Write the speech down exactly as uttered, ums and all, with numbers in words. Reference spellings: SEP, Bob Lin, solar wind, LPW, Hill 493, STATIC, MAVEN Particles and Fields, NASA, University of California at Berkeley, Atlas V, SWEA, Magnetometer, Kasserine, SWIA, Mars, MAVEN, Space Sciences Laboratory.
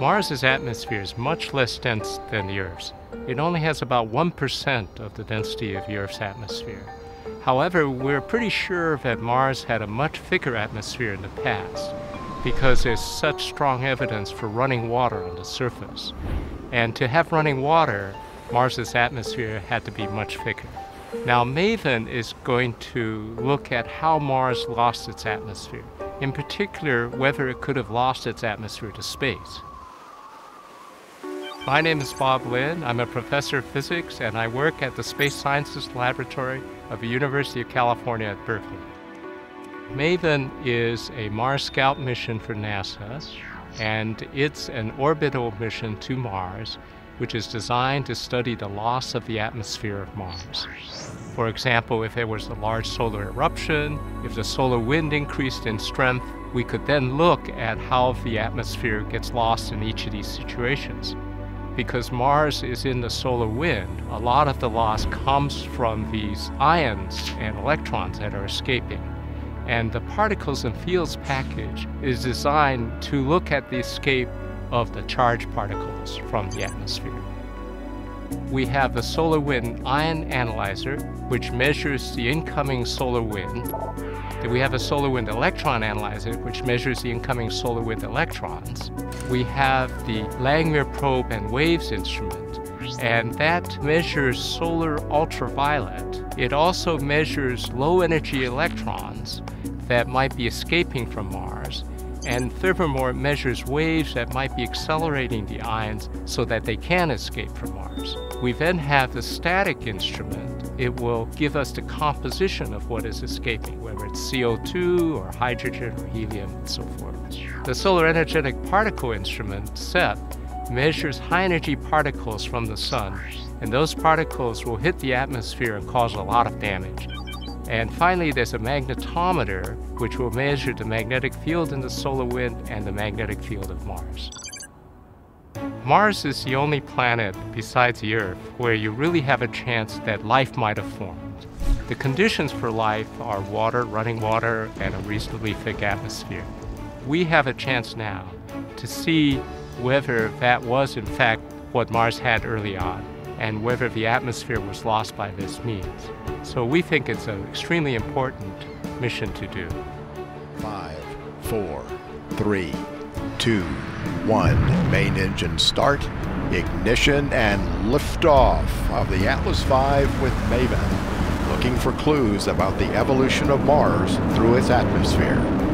Mars's atmosphere is much less dense than the Earth's. It only has about one percent of the density of the Earth's atmosphere. However, we're pretty sure that Mars had a much thicker atmosphere in the past because there's such strong evidence for running water on the surface. And to have running water, Mars's atmosphere had to be much thicker. Now, MAVEN is going to look at how Mars lost its atmosphere, in particular, whether it could have lost its atmosphere to space. My name is Bob Lin. I'm a professor of physics, and I work at the Space Sciences Laboratory of the University of California at Berkeley. MAVEN is a Mars Scout mission for NASA, and it's an orbital mission to Mars, which is designed to study the loss of the atmosphere of Mars. For example, if there was a large solar eruption, if the solar wind increased in strength, we could then look at how the atmosphere gets lost in each of these situations. Because Mars is in the solar wind, a lot of the loss comes from these ions and electrons that are escaping. And the particles and fields package is designed to look at the escape of the charged particles from the atmosphere. We have the solar wind ion analyzer, which measures the incoming solar wind. Then we have a solar wind electron analyzer, which measures the incoming solar wind electrons. We have the Langmuir probe and waves instrument, and that measures solar ultraviolet. It also measures low energy electrons that might be escaping from Mars. And furthermore, it measures waves that might be accelerating the ions so that they can escape from Mars. We then have the static instrument. It will give us the composition of what is escaping, whether it's C O two or hydrogen or helium and so forth. The Solar Energetic Particle Instrument, SEP, measures high-energy particles from the sun, and those particles will hit the atmosphere and cause a lot of damage. And finally, there's a magnetometer, which will measure the magnetic field in the solar wind and the magnetic field of Mars. Mars is the only planet besides the Earth where you really have a chance that life might have formed. The conditions for life are water, running water, and a reasonably thick atmosphere. We have a chance now to see whether that was, in fact, what Mars had early on, and whether the atmosphere was lost by this means. So we think it's an extremely important mission to do. Five, four, three, two, one. Main engine start, ignition, and liftoff of the Atlas V with MAVEN, looking for clues about the evolution of Mars through its atmosphere.